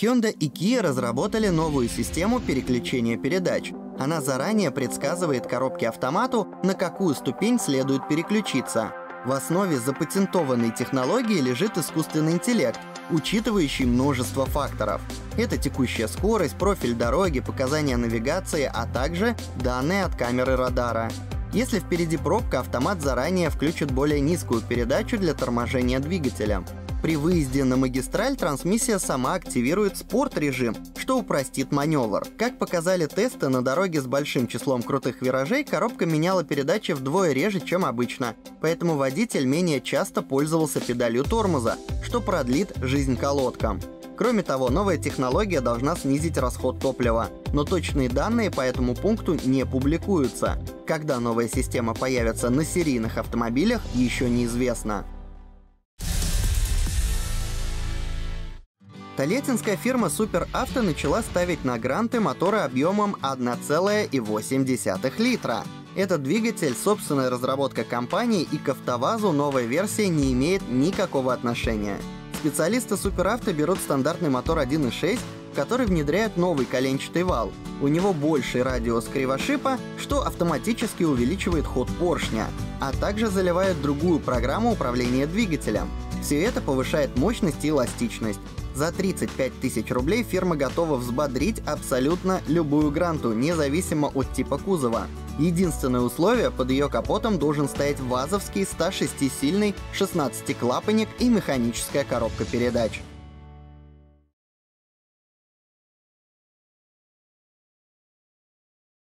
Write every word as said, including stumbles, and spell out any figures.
Hyundai и Kia разработали новую систему переключения передач. Она заранее предсказывает коробке автомату, на какую ступень следует переключиться. В основе запатентованной технологии лежит искусственный интеллект, учитывающий множество факторов. Это текущая скорость, профиль дороги, показания навигации, а также данные от камеры радара. Если впереди пробка, автомат заранее включит более низкую передачу для торможения двигателя. При выезде на магистраль трансмиссия сама активирует спорт-режим, что упростит маневр. Как показали тесты, на дороге с большим числом крутых виражей коробка меняла передачи вдвое реже, чем обычно, поэтому водитель менее часто пользовался педалью тормоза, что продлит жизнь колодкам. Кроме того, новая технология должна снизить расход топлива, но точные данные по этому пункту не публикуются. Когда новая система появится на серийных автомобилях, еще неизвестно. Тольяттинская фирма «Супер-Авто» начала ставить на гранты моторы объемом одна целая восемь десятых литра. Этот двигатель — собственная разработка компании, и к «Автовазу» новая версия не имеет никакого отношения. Специалисты «Супер-Авто» берут стандартный мотор один и шесть, в который внедряют новый коленчатый вал. У него больший радиус кривошипа, что автоматически увеличивает ход поршня, а также заливают другую программу управления двигателем. Все это повышает мощность и эластичность. За тридцать пять тысяч рублей фирма готова взбодрить абсолютно любую гранту, независимо от типа кузова. Единственное условие – под ее капотом должен стоять вазовский сто шестисильный шестнадцатиклапанник и механическая коробка передач.